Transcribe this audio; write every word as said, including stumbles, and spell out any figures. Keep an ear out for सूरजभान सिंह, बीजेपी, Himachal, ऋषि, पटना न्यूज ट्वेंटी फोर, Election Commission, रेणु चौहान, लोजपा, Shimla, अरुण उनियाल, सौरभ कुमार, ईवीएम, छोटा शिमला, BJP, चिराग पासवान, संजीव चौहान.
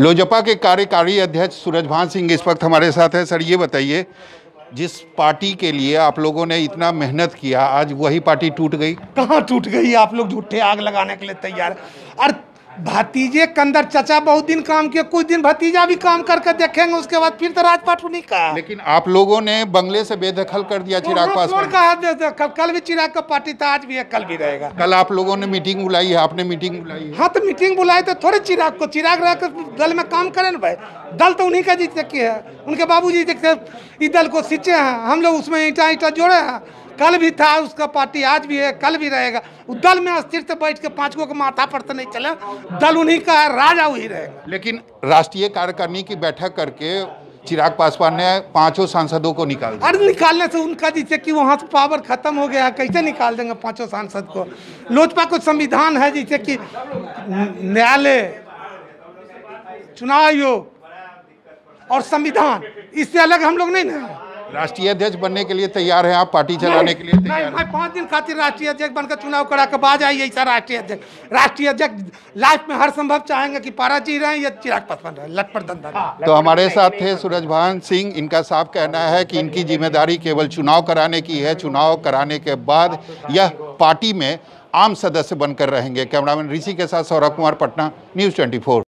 लोजपा के कार्यकारी अध्यक्ष सूरजभान सिंह इस वक्त हमारे साथ हैं। सर, ये बताइए, जिस पार्टी के लिए आप लोगों ने इतना मेहनत किया, आज वही पार्टी टूट गई। कहाँ टूट गई, आप लोग झूठे आग लगाने के लिए तैयार। और भतीजे के अंदर चचा बहुत दिन काम किया, कुछ दिन भतीजा भी काम करके देखेंगे, उसके बाद फिर तो राजपाट उन्हीं का। लेकिन आप लोगों ने बंगले से बेदखल कर दिया चिराग पासवान का। कल भी चिराग का पार्टी था, आज भी है, कल भी रहेगा। कल आप लोगों ने मीटिंग बुलाई है, आपने मीटिंग बुलाई। हाँ तो मीटिंग बुलाई तो थोड़े चिराग को, चिराग रहकर दल में काम करे ना भाई। दल तो उन्हीं का जीत सकी है, उनके बाबू जी इस दल को सींचे हैं, हम लोग उसमें ईंटा ईंटा जोड़े हैं। कल भी था उसका पार्टी, आज भी है, कल भी रहेगा। दल में अस्थिर से बैठ के पांच को माथा पर तो नहीं चला, दल उन्हीं का है, राजा वही रहेगा। लेकिन राष्ट्रीय कार्यकारिणी की बैठक करके चिराग पासवान ने पांचों सांसदों को निकाल दिया। अरे निकालने से उनका जिससे कि वहाँ से पावर खत्म हो गया है, कैसे निकाल देंगे पाँचों सांसद को। लोजपा को संविधान है, जिससे कि न्यायालय, चुनाव आयोग और संविधान, इससे अलग हम लोग नहीं ना। राष्ट्रीय अध्यक्ष बनने के लिए तैयार हैं आप, पार्टी चलाने के लिए तैयार हैं? नहीं, पाँच दिन खातिर राष्ट्रीय अध्यक्ष बनकर चुनाव करा के बाद आइए। ऐसा राष्ट्रीय अध्यक्ष राष्ट्रीय अध्यक्ष लाइफ में हर संभव चाहेंगे कि पारा जी रहे या चिराग पासवान रहे, लटपट धंधा। तो हमारे साथ थे सूरजभान सिंह। इनका साफ कहना है कि इनकी जिम्मेदारी केवल चुनाव कराने की है, चुनाव कराने के बाद यह पार्टी में आम सदस्य बनकर रहेंगे। कैमरामैन ऋषि के साथ सौरभ कुमार, पटना न्यूज ट्वेंटी फोर।